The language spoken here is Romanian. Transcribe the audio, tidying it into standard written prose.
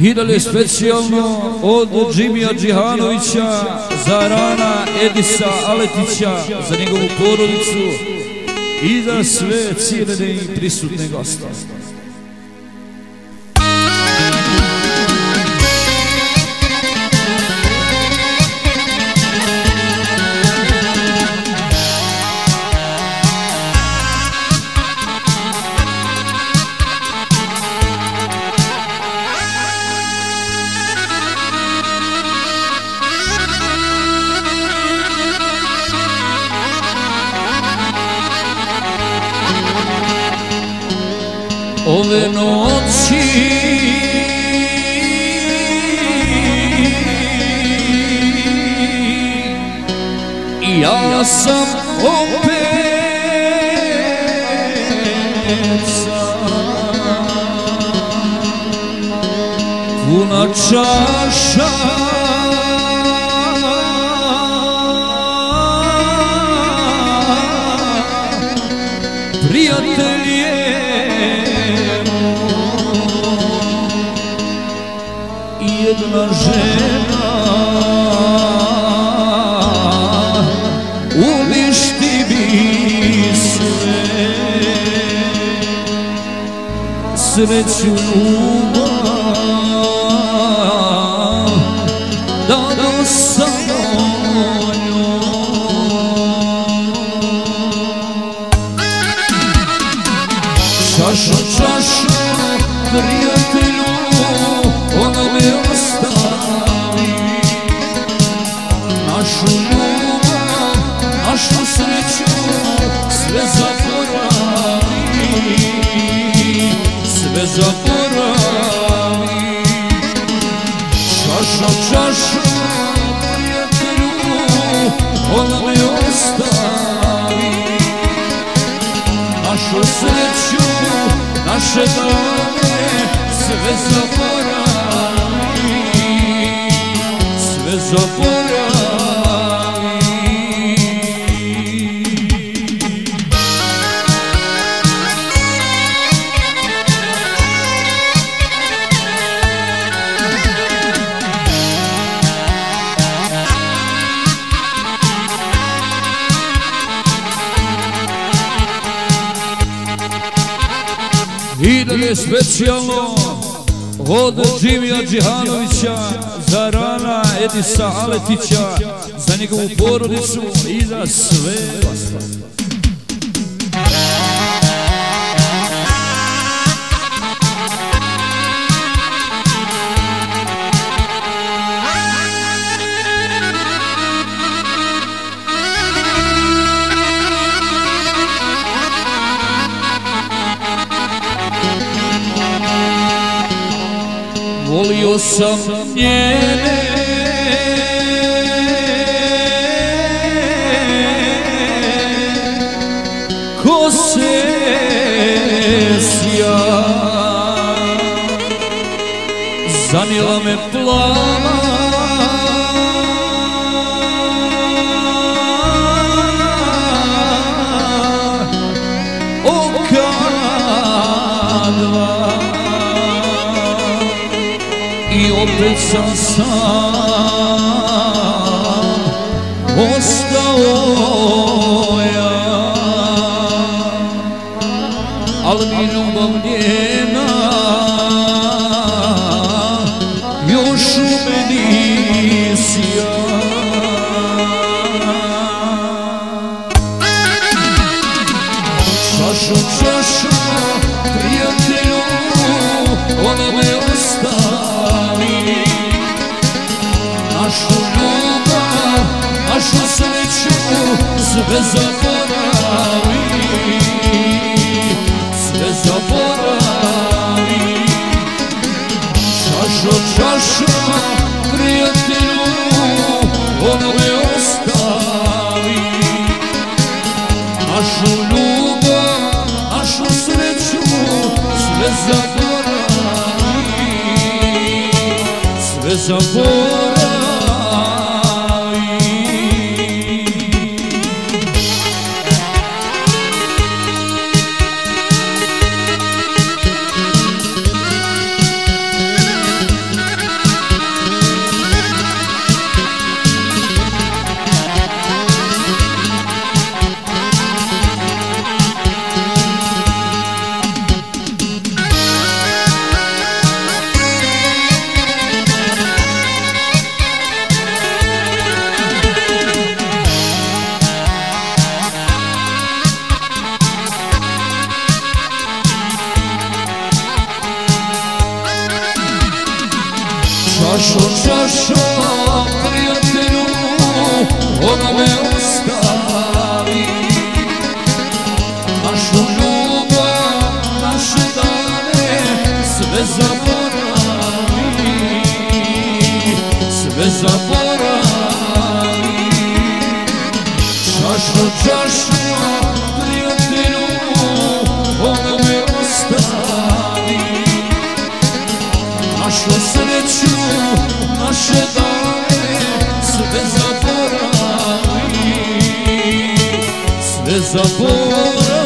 Idele specijalno od Džimija Džihanovića za rana Edisa Aletića, za njegovu porodicu i za sve ciljene i prisutne goste. Ove noći ja sam opet sam, puna čaša prijatelje. Jedna žena uništi mi sve, sreću ljubav dano samo njoj. Čašo, čašo, prijatelju, ona me ostavi, našu ljubav, našu sreću, sve zaboravi, sve zaboravi. Čašo, čašo, prijatelju, ona me ostavi, našu sreću, naše dane, sve zaboravi. Idele specijalno od Džimija Džihanovića za rana Edisa Aletića, za njegovu porodicu i za sve vas. Volio sam njene kose sja, zanijela me plava okadva. I opet sam sam ostao ja, ali mi ljubav njena još u meni sija. Čašo, čašo, prijatelju, ona me ostavi, našu ljubav, našu sreću, sve zaboravi, sve zaboravi. Čašo, čašo, prijatelju, ona me ostavi, našu ljubav, našu sreću, sve zaboravi. Čašo, čašo, prijatelju, ona me ustavi. Našu ljubav, naše dane, sve zaboravi, sve zaboravi. Čašo, čašo, prijatelju, ona me ustavi. Našu sreću, naše dane, sve zaboravi, sve zaboravi.